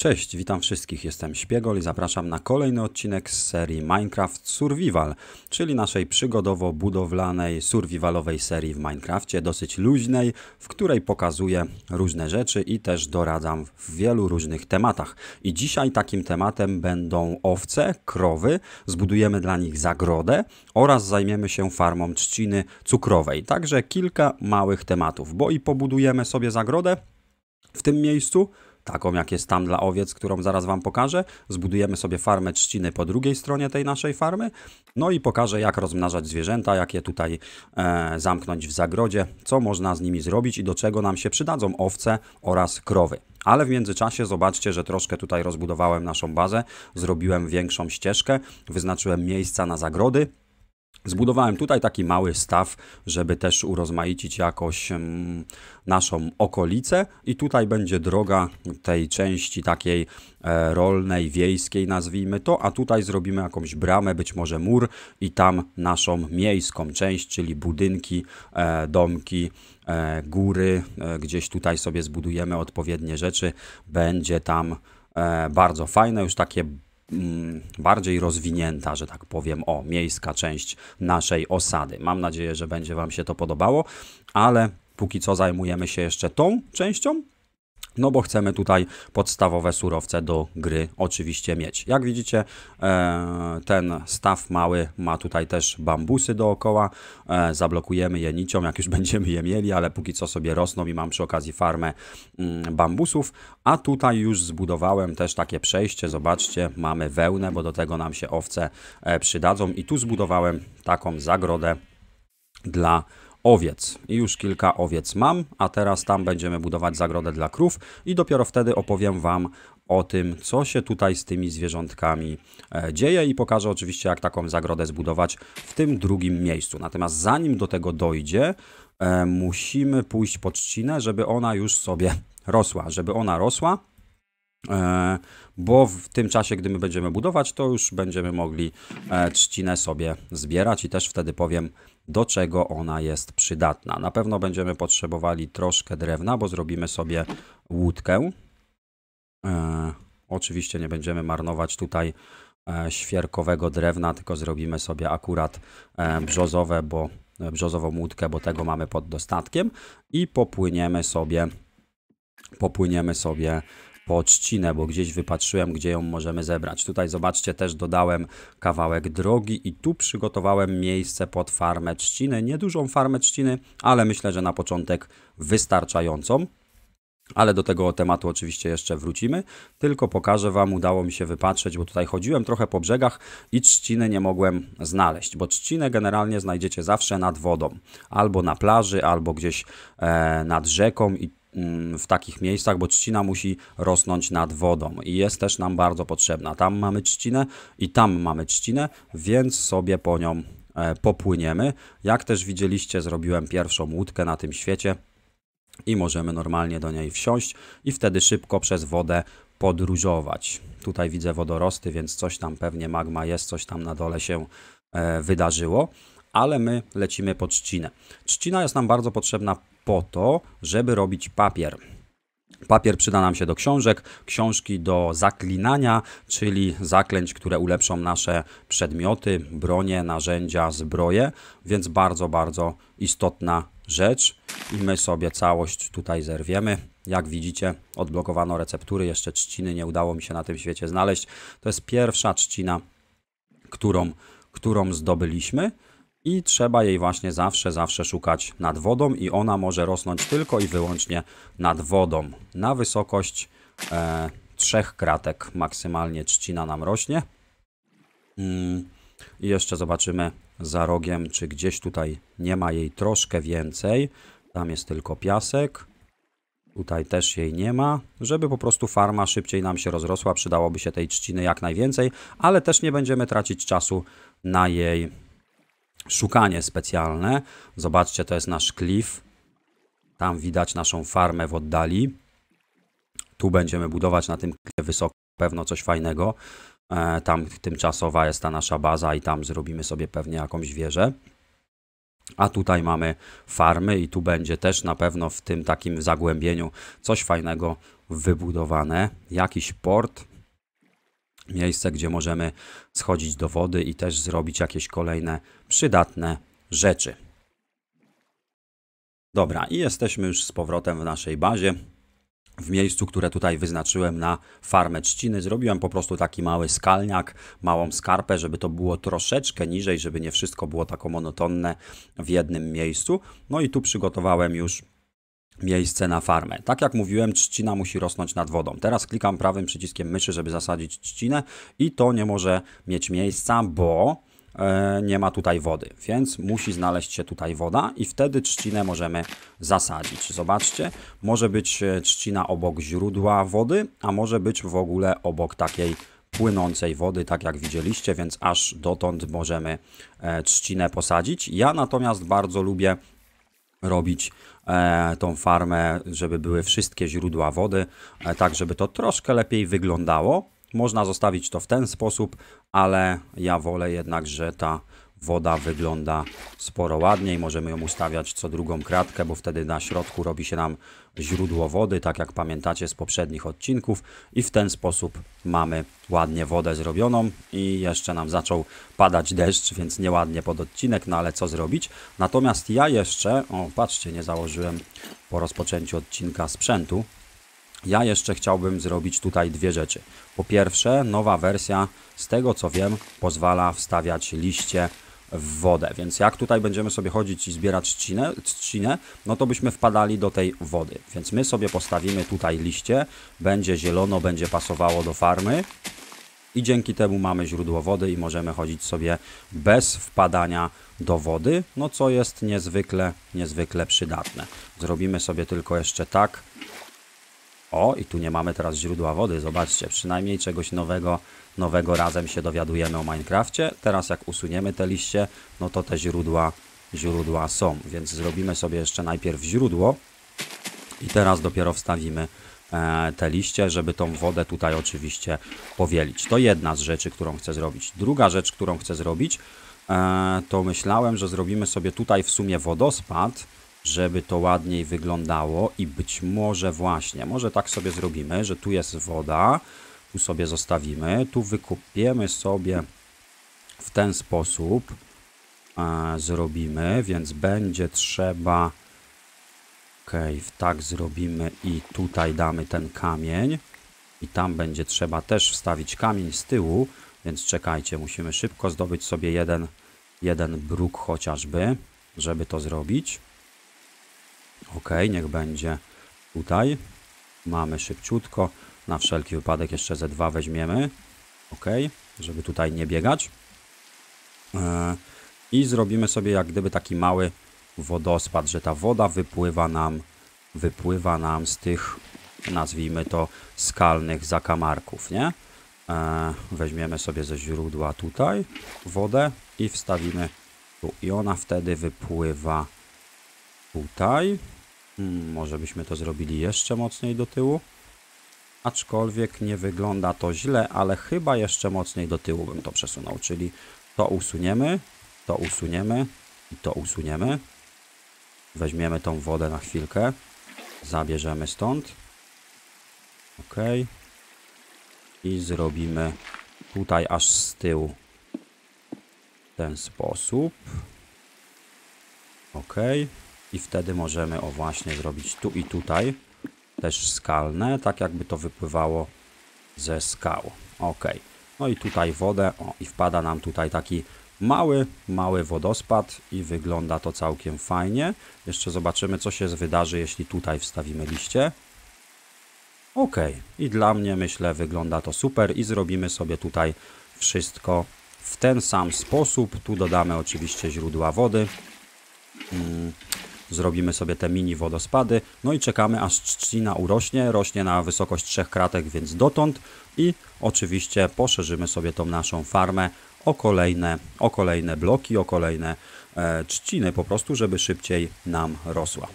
Cześć, witam wszystkich, jestem Śpiegol i zapraszam na kolejny odcinek z serii Minecraft Survival, czyli naszej przygodowo-budowlanej, survivalowej serii w Minecrafcie, dosyć luźnej, w której pokazuję różne rzeczy i też doradzam w wielu różnych tematach. I dzisiaj takim tematem będą owce, krowy, zbudujemy dla nich zagrodę oraz zajmiemy się farmą trzciny cukrowej. Także kilka małych tematów, bo i pobudujemy sobie zagrodę w tym miejscu, taką jak jest tam dla owiec, którą zaraz Wam pokażę. Zbudujemy sobie farmę trzciny po drugiej stronie tej naszej farmy. No i pokażę, jak rozmnażać zwierzęta, jak je tutaj zamknąć w zagrodzie, co można z nimi zrobić i do czego nam się przydadzą owce oraz krowy. Ale w międzyczasie zobaczcie, że troszkę tutaj rozbudowałem naszą bazę, zrobiłem większą ścieżkę, wyznaczyłem miejsca na zagrody. Zbudowałem tutaj taki mały staw, żeby też urozmaicić jakoś naszą okolicę i tutaj będzie droga tej części takiej rolnej, wiejskiej nazwijmy to, a tutaj zrobimy jakąś bramę, być może mur i tam naszą miejską część, czyli budynki, domki, góry, gdzieś tutaj sobie zbudujemy odpowiednie rzeczy, będzie tam bardzo fajne, już takie bardziej rozwinięta, że tak powiem, miejska część naszej osady. Mam nadzieję, że będzie Wam się to podobało, ale póki co zajmujemy się jeszcze tą częścią, no bo chcemy tutaj podstawowe surowce do gry oczywiście mieć. Jak widzicie, ten staw mały ma tutaj też bambusy dookoła, zablokujemy je nicią, jak już będziemy je mieli, ale póki co sobie rosną i mam przy okazji farmę bambusów, a tutaj już zbudowałem też takie przejście, zobaczcie, mamy wełnę, bo do tego nam się owce przydadzą i tu zbudowałem taką zagrodę dla owiec. I już kilka owiec mam, a teraz tam będziemy budować zagrodę dla krów i dopiero wtedy opowiem Wam o tym, co się tutaj z tymi zwierzątkami dzieje i pokażę oczywiście, jak taką zagrodę zbudować w tym drugim miejscu. Natomiast zanim do tego dojdzie, musimy pójść po trzcinę, żeby ona już sobie rosła, bo w tym czasie, gdy my będziemy budować, to już będziemy mogli trzcinę sobie zbierać i też wtedy powiem, do czego ona jest przydatna. Na pewno będziemy potrzebowali troszkę drewna, bo zrobimy sobie łódkę. Oczywiście nie będziemy marnować tutaj świerkowego drewna, tylko zrobimy sobie akurat brzozową łódkę, bo tego mamy pod dostatkiem i popłyniemy sobie po trzcinę, bo gdzieś wypatrzyłem, gdzie ją możemy zebrać. Tutaj zobaczcie, też dodałem kawałek drogi i tu przygotowałem miejsce pod farmę trzciny. Niedużą farmę trzciny, ale myślę, że na początek wystarczającą. Ale do tego tematu oczywiście jeszcze wrócimy. Tylko pokażę Wam, udało mi się wypatrzeć, bo tutaj chodziłem trochę po brzegach i trzciny nie mogłem znaleźć, bo trzcinę generalnie znajdziecie zawsze nad wodą. Albo na plaży, albo gdzieś nad rzeką i w takich miejscach, bo trzcina musi rosnąć nad wodą i jest też nam bardzo potrzebna. Tam mamy trzcinę i tam mamy trzcinę, więc sobie po nią popłyniemy. Jak też widzieliście, zrobiłem pierwszą łódkę na tym świecie i możemy normalnie do niej wsiąść i wtedy szybko przez wodę podróżować. Tutaj widzę wodorosty, więc coś tam pewnie magma jest, coś tam na dole się wydarzyło, ale my lecimy po trzcinę. Trzcina jest nam bardzo potrzebna po to, żeby robić papier. Papier przyda nam się do książek, książki do zaklinania, czyli zaklęć, które ulepszą nasze przedmioty, bronie, narzędzia, zbroje, więc bardzo, bardzo istotna rzecz i my sobie całość tutaj zerwiemy. Jak widzicie, odblokowano receptury, jeszcze trzciny nie udało mi się na tym świecie znaleźć. To jest pierwsza trzcina, którą zdobyliśmy. I trzeba jej właśnie zawsze szukać nad wodą i ona może rosnąć tylko i wyłącznie nad wodą. Na wysokość 3 kratek maksymalnie trzcina nam rośnie. I jeszcze zobaczymy za rogiem, czy gdzieś tutaj nie ma jej troszkę więcej. Tam jest tylko piasek. Tutaj też jej nie ma, żeby po prostu farma szybciej nam się rozrosła. Przydałoby się tej trzciny jak najwięcej, ale też nie będziemy tracić czasu na jej szukanie specjalne. Zobaczcie, to jest nasz klif. Tam widać naszą farmę w oddali. Tu będziemy budować na tym klifie wysoko, pewno coś fajnego. Tam tymczasowa jest ta nasza baza i tam zrobimy sobie pewnie jakąś wieżę. A tutaj mamy farmy i tu będzie też na pewno w tym takim zagłębieniu coś fajnego wybudowane. Jakiś port, miejsce, gdzie możemy schodzić do wody i też zrobić jakieś kolejne przydatne rzeczy. Dobra, i jesteśmy już z powrotem w naszej bazie. W miejscu, które tutaj wyznaczyłem na farmę trzciny, zrobiłem po prostu taki mały skalniak, małą skarpę, żeby to było troszeczkę niżej, żeby nie wszystko było tak monotonne w jednym miejscu. No i tu przygotowałem już miejsce na farmę. Tak jak mówiłem, trzcina musi rosnąć nad wodą. Teraz klikam prawym przyciskiem myszy, żeby zasadzić trzcinę i to nie może mieć miejsca, bo nie ma tutaj wody, więc musi znaleźć się tutaj woda i wtedy trzcinę możemy zasadzić. Zobaczcie, może być trzcina obok źródła wody, a może być w ogóle obok takiej płynącej wody, tak jak widzieliście, więc aż dotąd możemy trzcinę posadzić. Ja natomiast bardzo lubię robić tą farmę, żeby były wszystkie źródła wody, tak żeby to troszkę lepiej wyglądało. Można zostawić to w ten sposób, ale ja wolę jednak, że ta woda wygląda sporo ładniej. Możemy ją ustawiać co drugą kratkę, bo wtedy na środku robi się nam źródło wody, tak jak pamiętacie z poprzednich odcinków. I w ten sposób mamy ładnie wodę zrobioną i jeszcze nam zaczął padać deszcz, więc nieładnie pod odcinek, no ale co zrobić. Natomiast ja jeszcze, o patrzcie, nie założyłem po rozpoczęciu odcinka sprzętu. Ja jeszcze chciałbym zrobić tutaj dwie rzeczy. Po pierwsze, nowa wersja, z tego co wiem, pozwala wstawiać liście w wodę. Więc jak tutaj będziemy sobie chodzić i zbierać trzcinę, no to byśmy wpadali do tej wody. Więc my sobie postawimy tutaj liście, będzie zielono, będzie pasowało do farmy. I dzięki temu mamy źródło wody i możemy chodzić sobie bez wpadania do wody, no co jest niezwykle przydatne. Zrobimy sobie tylko jeszcze tak. O, i tu nie mamy teraz źródła wody, zobaczcie, przynajmniej czegoś nowego razem się dowiadujemy o Minecrafcie. Teraz jak usuniemy te liście, no to te źródła są, więc zrobimy sobie jeszcze najpierw źródło i teraz dopiero wstawimy te liście, żeby tą wodę tutaj oczywiście powielić. To jedna z rzeczy, którą chcę zrobić. Druga rzecz, którą chcę zrobić, to myślałem, że zrobimy sobie tutaj w sumie wodospad, żeby to ładniej wyglądało i być może właśnie, może tak sobie zrobimy, że tu jest woda, tu sobie zostawimy, tu wykupiemy sobie w ten sposób, zrobimy, więc będzie trzeba, tak zrobimy i tutaj damy ten kamień i tam będzie trzeba też wstawić kamień z tyłu, więc czekajcie, musimy szybko zdobyć sobie jeden bruk chociażby, żeby to zrobić. Ok, niech będzie tutaj. Mamy szybciutko. Na wszelki wypadek jeszcze ze dwa weźmiemy. Ok, żeby tutaj nie biegać. I zrobimy sobie jak gdyby taki mały wodospad, że ta woda wypływa nam z tych, nazwijmy to, skalnych zakamarków, nie? Weźmiemy sobie ze źródła tutaj wodę i wstawimy tu. I ona wtedy wypływa tutaj. Może byśmy to zrobili jeszcze mocniej do tyłu, aczkolwiek nie wygląda to źle, ale chyba jeszcze mocniej do tyłu bym to przesunął, czyli to usuniemy i to usuniemy. Weźmiemy tą wodę na chwilkę, zabierzemy stąd, ok, i zrobimy tutaj aż z tyłu w ten sposób, ok. I wtedy możemy, o właśnie, zrobić tu i tutaj też skalne, tak jakby to wypływało ze skał. Ok. No i tutaj wodę, o, i wpada nam tutaj taki mały wodospad i wygląda to całkiem fajnie. Jeszcze zobaczymy, co się wydarzy, jeśli tutaj wstawimy liście. Ok. I dla mnie, myślę, wygląda to super i zrobimy sobie tutaj wszystko w ten sam sposób. Tu dodamy oczywiście źródła wody. Zrobimy sobie te mini wodospady, no i czekamy, aż trzcina urośnie, rośnie na wysokość 3 kratek, więc dotąd, i oczywiście poszerzymy sobie tą naszą farmę o kolejne bloki, o kolejne trzciny po prostu, żeby szybciej nam rosła.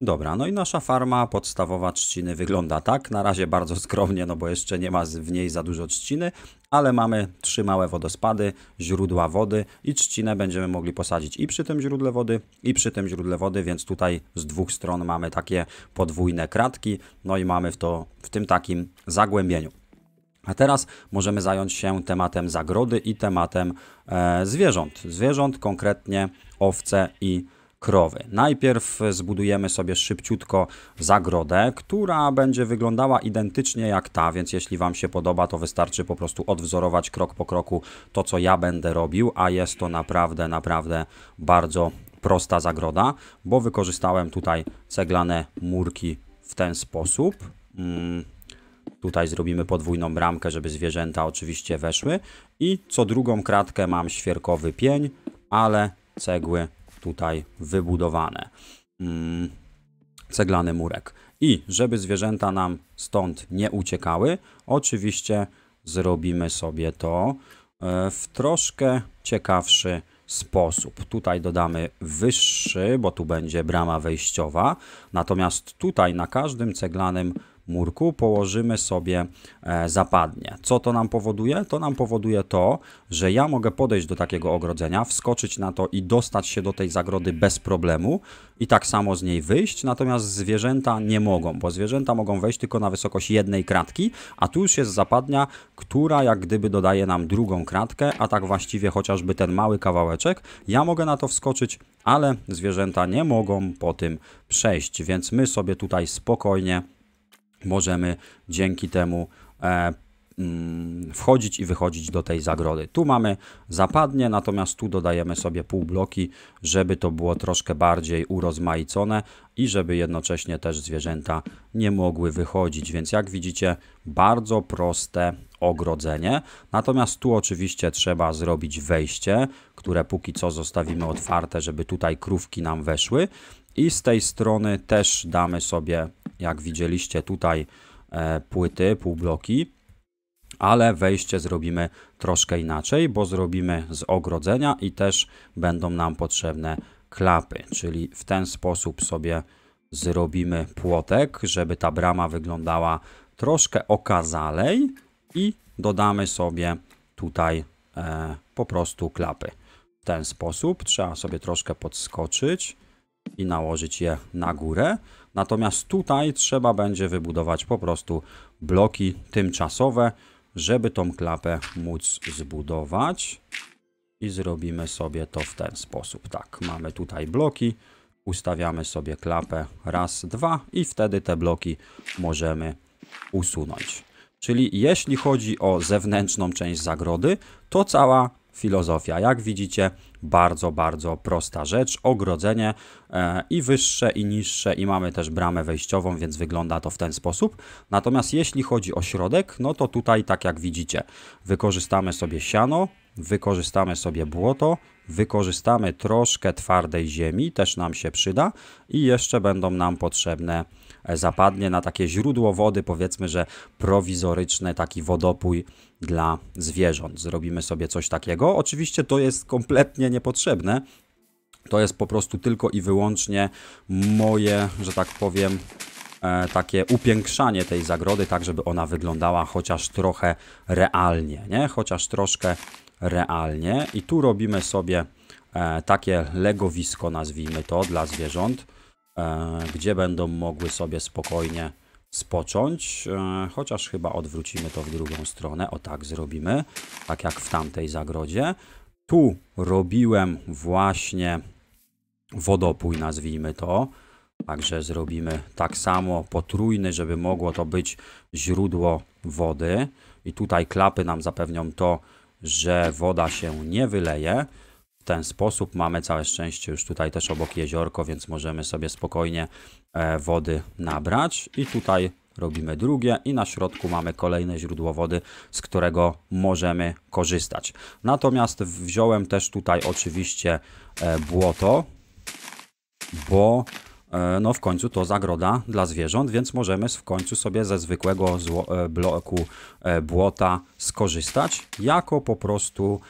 Dobra, no i nasza farma podstawowa trzciny wygląda tak. Na razie bardzo skromnie, no bo jeszcze nie ma w niej za dużo trzciny, ale mamy 3 małe wodospady, źródła wody i trzcinę będziemy mogli posadzić i przy tym źródle wody, i przy tym źródle wody, więc tutaj z dwóch stron mamy takie podwójne kratki, no i mamy w tym takim zagłębieniu. A teraz możemy zająć się tematem zagrody i tematem zwierząt. Zwierząt, konkretnie owce i krowy. Najpierw zbudujemy sobie szybciutko zagrodę, która będzie wyglądała identycznie jak ta, więc jeśli Wam się podoba, to wystarczy po prostu odwzorować krok po kroku to, co ja będę robił, a jest to naprawdę, naprawdę bardzo prosta zagroda, bo wykorzystałem tutaj ceglane murki w ten sposób. Tutaj zrobimy podwójną bramkę, żeby zwierzęta oczywiście weszły i co drugą kratkę mam świerkowy pień, ale cegły tutaj wybudowane, ceglany murek. I żeby zwierzęta nam stąd nie uciekały, oczywiście zrobimy sobie to w troszkę ciekawszy sposób. Tutaj dodamy wyższy, bo tu będzie brama wejściowa, natomiast tutaj na każdym ceglanym murku położymy sobie zapadnie. Co to nam powoduje? To nam powoduje to, że ja mogę podejść do takiego ogrodzenia, wskoczyć na to i dostać się do tej zagrody bez problemu i tak samo z niej wyjść, natomiast zwierzęta nie mogą, bo zwierzęta mogą wejść tylko na wysokość jednej kratki, a tu już jest zapadnia, która jak gdyby dodaje nam drugą kratkę, a tak właściwie chociażby ten mały kawałeczek, ja mogę na to wskoczyć, ale zwierzęta nie mogą po tym przejść, więc my sobie tutaj spokojnie możemy dzięki temu wchodzić i wychodzić do tej zagrody. Tu mamy zapadnie, natomiast tu dodajemy sobie półbloki, żeby to było troszkę bardziej urozmaicone i żeby jednocześnie też zwierzęta nie mogły wychodzić. Więc jak widzicie, bardzo proste ogrodzenie. Natomiast tu oczywiście trzeba zrobić wejście, które póki co zostawimy otwarte, żeby tutaj krówki nam weszły. I z tej strony też damy sobie, jak widzieliście tutaj, płyty, półbloki, ale wejście zrobimy troszkę inaczej, bo zrobimy z ogrodzenia i też będą nam potrzebne klapy, czyli w ten sposób sobie zrobimy płotek, żeby ta brama wyglądała troszkę okazalej i dodamy sobie tutaj po prostu klapy. W ten sposób trzeba sobie troszkę podskoczyć i nałożyć je na górę. Natomiast tutaj trzeba będzie wybudować po prostu bloki tymczasowe, żeby tą klapę móc zbudować. I zrobimy sobie to w ten sposób. Tak, mamy tutaj bloki, ustawiamy sobie klapę raz, dwa i wtedy te bloki możemy usunąć. Czyli jeśli chodzi o zewnętrzną część zagrody, to cała filozofia. Jak widzicie, bardzo, bardzo prosta rzecz. Ogrodzenie i wyższe, i niższe, i mamy też bramę wejściową, więc wygląda to w ten sposób. Natomiast jeśli chodzi o środek, no to tutaj, tak jak widzicie, wykorzystamy sobie siano, wykorzystamy sobie błoto, wykorzystamy troszkę twardej ziemi, też nam się przyda i jeszcze będą nam potrzebne zapadnie na takie źródło wody, powiedzmy, że prowizoryczne, taki wodopój dla zwierząt. Zrobimy sobie coś takiego. Oczywiście to jest kompletnie niepotrzebne. To jest po prostu tylko i wyłącznie moje, że tak powiem, takie upiększanie tej zagrody, tak żeby ona wyglądała chociaż trochę realnie, nie? Chociaż troszkę realnie. I tu robimy sobie takie legowisko, nazwijmy to, dla zwierząt, gdzie będą mogły sobie spokojnie spocząć, chociaż chyba odwrócimy to w drugą stronę, o tak zrobimy, tak jak w tamtej zagrodzie. Tu robiłem właśnie wodopój, nazwijmy to, także zrobimy tak samo potrójny, żeby mogło to być źródło wody i tutaj klapy nam zapewnią to, że woda się nie wyleje. W ten sposób mamy całe szczęście już tutaj też obok jeziorko, więc możemy sobie spokojnie wody nabrać i tutaj robimy drugie i na środku mamy kolejne źródło wody, z którego możemy korzystać. Natomiast wziąłem też tutaj oczywiście błoto, bo no w końcu to zagroda dla zwierząt, więc możemy w końcu sobie ze zwykłego bloku błota skorzystać jako po prostu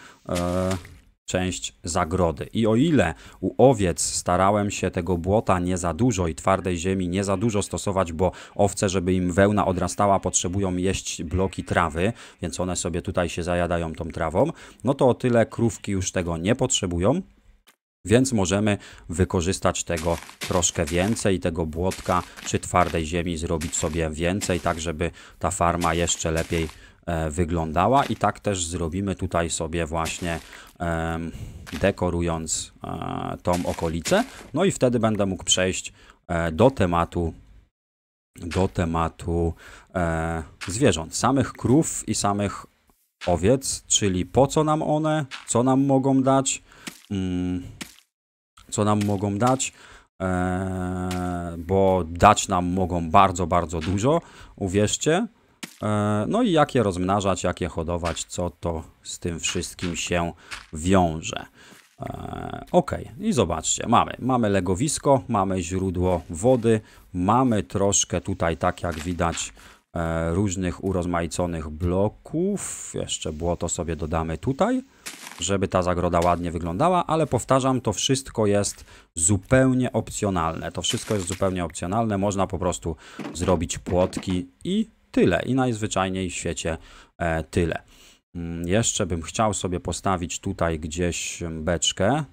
część zagrody. I o ile u owiec starałem się tego błota nie za dużo i twardej ziemi nie za dużo stosować, bo owce, żeby im wełna odrastała, potrzebują jeść bloki trawy, więc one sobie tutaj się zajadają tą trawą, no to o tyle krówki już tego nie potrzebują, więc możemy wykorzystać tego troszkę więcej, tego błotka czy twardej ziemi zrobić sobie więcej, tak żeby ta farma jeszcze lepiej wyglądała. I tak też zrobimy tutaj sobie właśnie dekorując tą okolicę. No i wtedy będę mógł przejść do tematu zwierząt, samych krów i samych owiec, czyli po co nam one, co nam mogą dać, bo dać nam mogą bardzo, bardzo dużo, uwierzcie. No i jak je rozmnażać, jak je hodować, co to z tym wszystkim się wiąże. Ok, i zobaczcie, mamy legowisko, mamy źródło wody, mamy troszkę tutaj, tak jak widać, różnych urozmaiconych bloków. Jeszcze błoto sobie dodamy tutaj, żeby ta zagroda ładnie wyglądała, ale powtarzam, to wszystko jest zupełnie opcjonalne. To wszystko jest zupełnie opcjonalne, można po prostu zrobić płotki i tyle. I najzwyczajniej w świecie tyle. Jeszcze bym chciał sobie postawić tutaj gdzieś beczkę.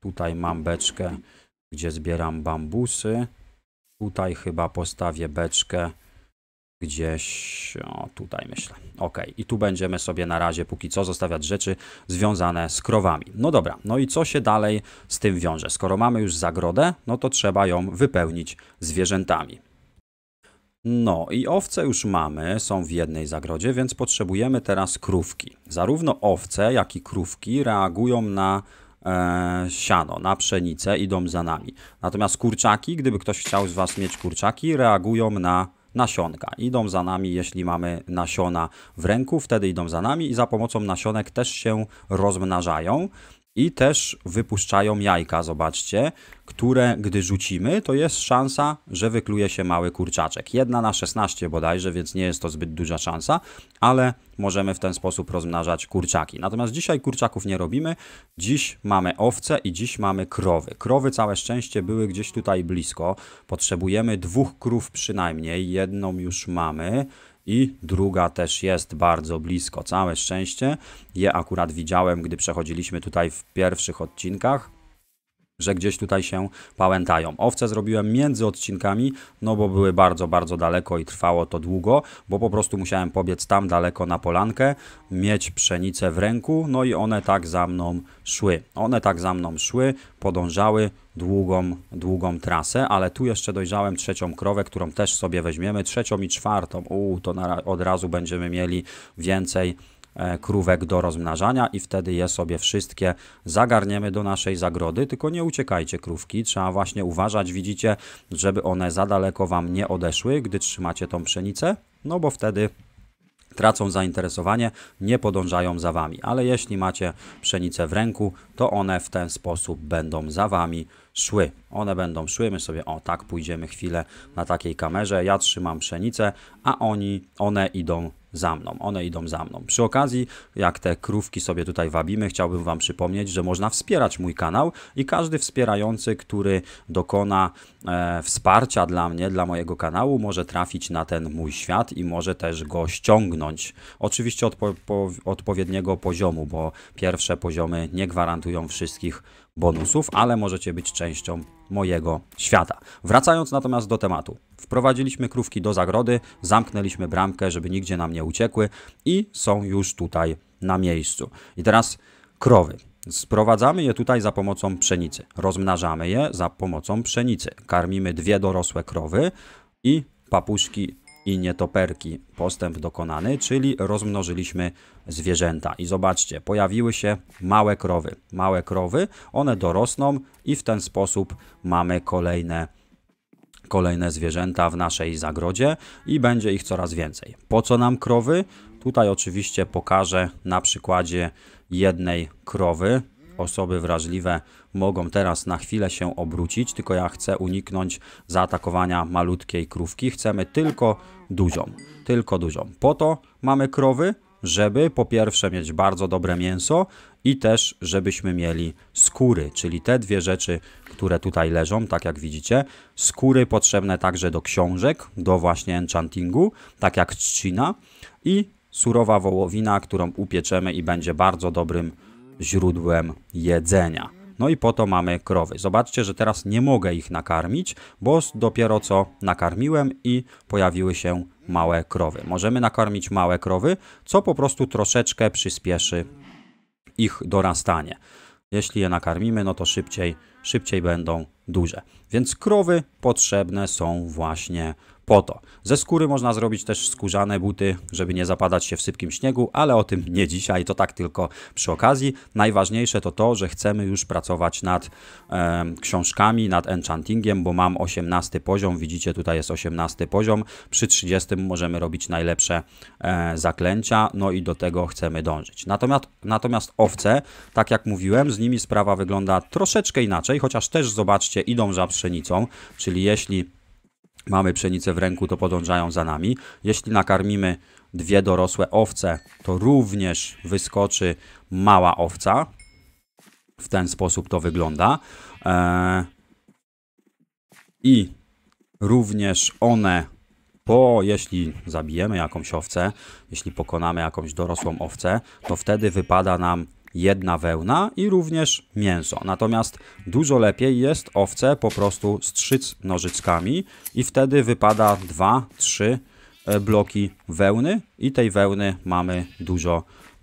Tutaj mam beczkę, gdzie zbieram bambusy. Tutaj chyba postawię beczkę gdzieś, o tutaj myślę. Ok, i tu będziemy sobie na razie póki co zostawiać rzeczy związane z krowami. No dobra, no i co się dalej z tym wiąże? Skoro mamy już zagrodę, no to trzeba ją wypełnić zwierzętami. No i owce już mamy, są w jednej zagrodzie, więc potrzebujemy teraz krówki. Zarówno owce, jak i krówki reagują na siano, na pszenicę, idą za nami. Natomiast kurczaki, gdyby ktoś chciał z Was mieć kurczaki, reagują na nasionka. Idą za nami, jeśli mamy nasiona w ręku, wtedy idą za nami i za pomocą nasionek też się rozmnażają. I też wypuszczają jajka, zobaczcie, które gdy rzucimy, to jest szansa, że wykluje się mały kurczaczek. 1 na 16 bodajże, więc nie jest to zbyt duża szansa, ale możemy w ten sposób rozmnażać kurczaki. Natomiast dzisiaj kurczaków nie robimy. Dziś mamy owce i dziś mamy krowy. Krowy całe szczęście były gdzieś tutaj blisko. Potrzebujemy 2 krów przynajmniej, jedną już mamy. I druga też jest bardzo blisko, całe szczęście. Je akurat widziałem, gdy przechodziliśmy tutaj w pierwszych odcinkach, że gdzieś tutaj się pałętają. Owce zrobiłem między odcinkami, no bo były bardzo, bardzo daleko i trwało to długo, bo po prostu musiałem pobiec tam daleko na polankę, mieć pszenicę w ręku, no i one tak za mną szły. One tak za mną szły, podążały długą trasę, ale tu jeszcze dojrzałem 3. krowę, którą też sobie weźmiemy, 3. i 4. To od razu będziemy mieli więcej krówek do rozmnażania i wtedy je sobie wszystkie zagarniemy do naszej zagrody, tylko nie uciekajcie krówki, trzeba właśnie uważać, widzicie, żeby one za daleko Wam nie odeszły, gdy trzymacie tą pszenicę, no bo wtedy tracą zainteresowanie, nie podążają za Wami, ale jeśli macie pszenicę w ręku, to one w ten sposób będą za Wami szły. One będą szły, my sobie o tak pójdziemy chwilę na takiej kamerze, ja trzymam pszenicę, a one idą za mną, Przy okazji, jak te krówki sobie tutaj wabimy, chciałbym Wam przypomnieć, że można wspierać mój kanał i każdy wspierający, który dokona wsparcia dla mnie, dla mojego kanału, może trafić na ten mój świat i może też go ściągnąć. Oczywiście od odpowiedniego poziomu, bo pierwsze poziomy nie gwarantują wszystkich bonusów, ale możecie być częścią mojego świata. Wracając natomiast do tematu. Wprowadziliśmy krówki do zagrody, zamknęliśmy bramkę, żeby nigdzie nam nie uciekły i są już tutaj na miejscu. I teraz krowy. Sprowadzamy je tutaj za pomocą pszenicy. Rozmnażamy je za pomocą pszenicy. Karmimy 2 dorosłe krowy i papuszki i nietoperki. Postęp dokonany, czyli rozmnożyliśmy zwierzęta. I zobaczcie, pojawiły się małe krowy. One dorosną i w ten sposób mamy kolejne zwierzęta w naszej zagrodzie i będzie ich coraz więcej. Po co nam krowy? Tutaj oczywiście pokażę na przykładzie jednej krowy. Osoby wrażliwe mogą teraz na chwilę się obrócić, tylko ja chcę uniknąć zaatakowania malutkiej krówki. Chcemy tylko dużą. Po to mamy krowy, żeby po pierwsze mieć bardzo dobre mięso i też żebyśmy mieli skóry, czyli te dwie rzeczy, które tutaj leżą, tak jak widzicie. Skóry potrzebne także do książek, do właśnie enchantingu, tak jak trzcina i surowa wołowina, którą upieczemy i będzie bardzo dobrym źródłem jedzenia. No i po to mamy krowy. Zobaczcie, że teraz nie mogę ich nakarmić, bo dopiero co nakarmiłem i pojawiły się małe krowy. Możemy nakarmić małe krowy, co po prostu troszeczkę przyspieszy ich dorastanie. Jeśli je nakarmimy, no to szybciej będą duże. Więc krowy potrzebne są właśnie po to. Ze skóry można zrobić też skórzane buty, żeby nie zapadać się w sypkim śniegu, ale o tym nie dzisiaj, to tak tylko przy okazji. Najważniejsze to to, że chcemy już pracować nad książkami, nad enchantingiem, bo mam 18 poziom, widzicie tutaj jest 18 poziom, przy 30 możemy robić najlepsze zaklęcia, no i do tego chcemy dążyć. Natomiast owce, tak jak mówiłem, z nimi sprawa wygląda troszeczkę inaczej, chociaż też zobaczcie, idą za pszenicą, czyli jeśli mamy pszenicę w ręku, to podążają za nami. Jeśli nakarmimy dwie dorosłe owce, to również wyskoczy mała owca. W ten sposób to wygląda. I również one, jeśli zabijemy jakąś owcę, jeśli pokonamy jakąś dorosłą owcę, to wtedy wypada nam jedna wełna i również mięso. Natomiast dużo lepiej jest owce po prostu strzyc nożyczkami i wtedy wypada 2-3 bloki wełny i tej wełny mamy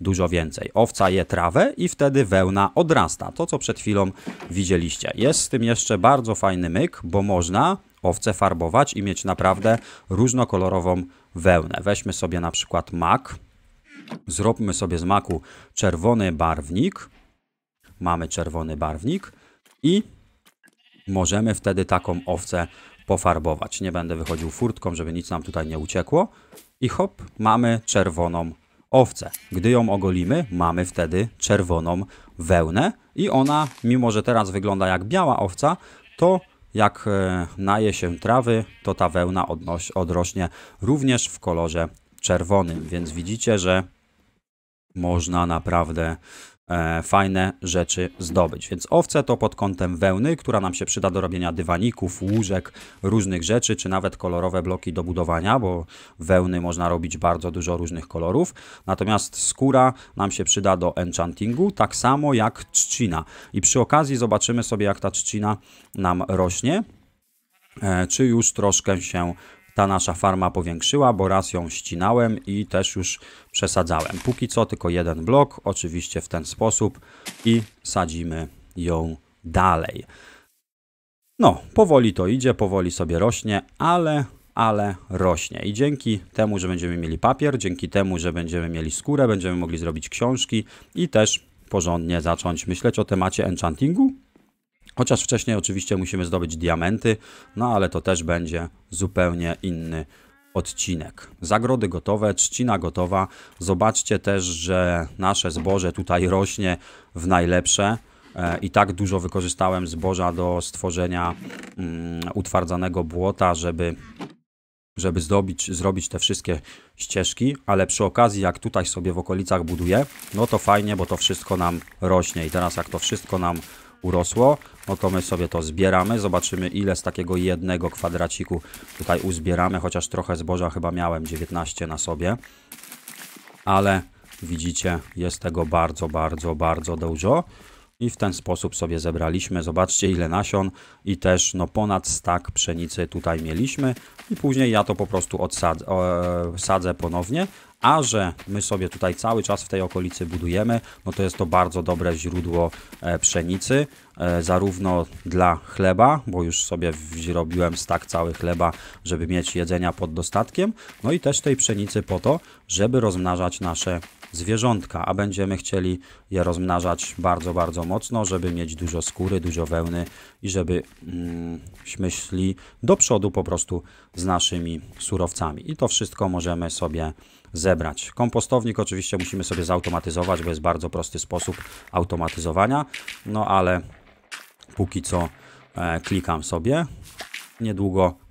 dużo więcej. Owca je trawę i wtedy wełna odrasta. To, co przed chwilą widzieliście. Jest z tym jeszcze bardzo fajny myk, bo można owce farbować i mieć naprawdę różnokolorową wełnę. Weźmy sobie na przykład mak. Zróbmy sobie z maku czerwony barwnik. Mamy czerwony barwnik i możemy wtedy taką owcę pofarbować. Nie będę wychodził furtką, żeby nic nam tutaj nie uciekło. I hop, mamy czerwoną owcę. Gdy ją ogolimy, mamy wtedy czerwoną wełnę i ona, mimo że teraz wygląda jak biała owca, to jak naje się trawy, to ta wełna odrośnie również w kolorze czerwonym, więc widzicie, że można naprawdę fajne rzeczy zdobyć. Więc owce to pod kątem wełny, która nam się przyda do robienia dywaników, łóżek, różnych rzeczy, czy nawet kolorowe bloki do budowania, bo wełny można robić bardzo dużo różnych kolorów. Natomiast skóra nam się przyda do enchantingu, tak samo jak trzcina. I przy okazji zobaczymy sobie, jak ta trzcina nam rośnie, czy już troszkę się ta nasza farma powiększyła, bo raz ją ścinałem i też już przesadzałem. Póki co tylko jeden blok, oczywiście w ten sposób i sadzimy ją dalej. No, powoli to idzie, powoli sobie rośnie, ale rośnie. I dzięki temu, że będziemy mieli papier, dzięki temu, że będziemy mieli skórę, będziemy mogli zrobić książki i też porządnie zacząć myśleć o temacie enchantingu. Chociaż wcześniej oczywiście musimy zdobyć diamenty, no ale to też będzie zupełnie inny odcinek. Zagrody gotowe, trzcina gotowa. Zobaczcie też, że nasze zboże tutaj rośnie w najlepsze. I tak dużo wykorzystałem zboża do stworzenia utwardzanego błota, żeby zrobić te wszystkie ścieżki, ale przy okazji jak tutaj sobie w okolicach buduję, no to fajnie, bo to wszystko nam rośnie i teraz jak to wszystko nam urosło, no to my sobie to zbieramy, zobaczymy ile z takiego jednego kwadraciku tutaj uzbieramy, chociaż trochę zboża chyba miałem, 19 na sobie, ale widzicie, jest tego bardzo dużo i w ten sposób sobie zebraliśmy, zobaczcie ile nasion i też no ponad stak pszenicy tutaj mieliśmy i później ja to po prostu sadzę ponownie, a że my sobie tutaj cały czas w tej okolicy budujemy, no to jest to bardzo dobre źródło pszenicy, zarówno dla chleba, bo już sobie zrobiłem stak cały chleba, żeby mieć jedzenia pod dostatkiem, no i też tej pszenicy po to, żeby rozmnażać nasze zwierzątka, a będziemy chcieli je rozmnażać bardzo mocno, żeby mieć dużo skóry, dużo wełny i żebyśmy szli do przodu po prostu z naszymi surowcami. I to wszystko możemy sobie zebrać. Kompostownik oczywiście musimy sobie zautomatyzować, bo jest bardzo prosty sposób automatyzowania, no ale póki co klikam sobie.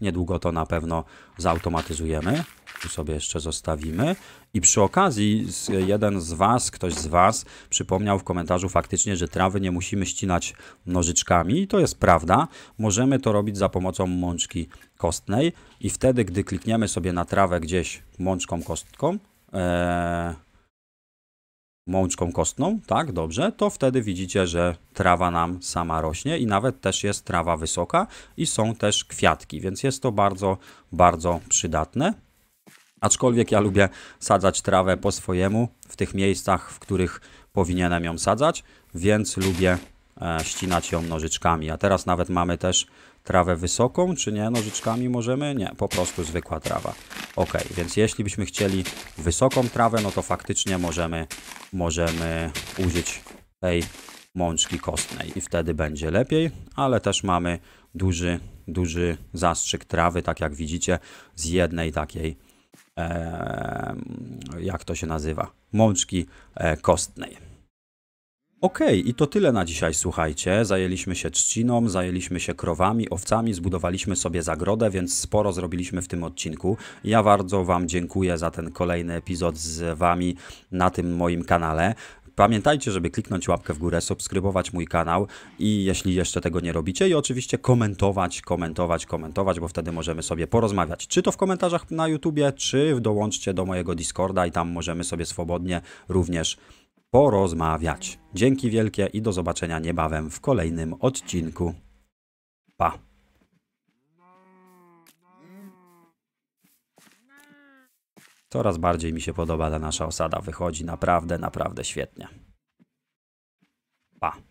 Niedługo to na pewno zautomatyzujemy. tu sobie jeszcze zostawimy. I przy okazji jeden z was, ktoś z was przypomniał w komentarzu faktycznie, że trawy nie musimy ścinać nożyczkami. I to jest prawda. Możemy to robić za pomocą mączki kostnej. I wtedy, gdy klikniemy sobie na trawę gdzieś mączką kostką, mączką kostną, tak, dobrze, to wtedy widzicie, że trawa nam sama rośnie i nawet też jest trawa wysoka i są też kwiatki, więc jest to bardzo, bardzo przydatne. Aczkolwiek ja lubię sadzać trawę po swojemu, w tych miejscach, w których powinienem ją sadzać, więc lubię ścinać ją nożyczkami. A teraz nawet mamy też trawę wysoką, czy nie? Nożyczkami możemy? Nie, po prostu zwykła trawa. Ok, więc jeśli byśmy chcieli wysoką trawę, no to faktycznie możemy użyć tej mączki kostnej i wtedy będzie lepiej, ale też mamy duży zastrzyk trawy, tak jak widzicie, z jednej takiej, jak to się nazywa, mączki kostnej. Okej, i to tyle na dzisiaj, słuchajcie. Zajęliśmy się trzciną, zajęliśmy się krowami, owcami, zbudowaliśmy sobie zagrodę, więc sporo zrobiliśmy w tym odcinku. Ja bardzo wam dziękuję za ten kolejny epizod z wami na tym moim kanale. Pamiętajcie, żeby kliknąć łapkę w górę, subskrybować mój kanał i jeśli jeszcze tego nie robicie i oczywiście komentować, bo wtedy możemy sobie porozmawiać. Czy to w komentarzach na YouTubie, czy dołączcie do mojego Discorda i tam możemy sobie swobodnie również porozmawiać. Dzięki wielkie i do zobaczenia niebawem w kolejnym odcinku. Pa! Coraz bardziej mi się podoba ta nasza osada. Wychodzi naprawdę, naprawdę świetnie. Pa!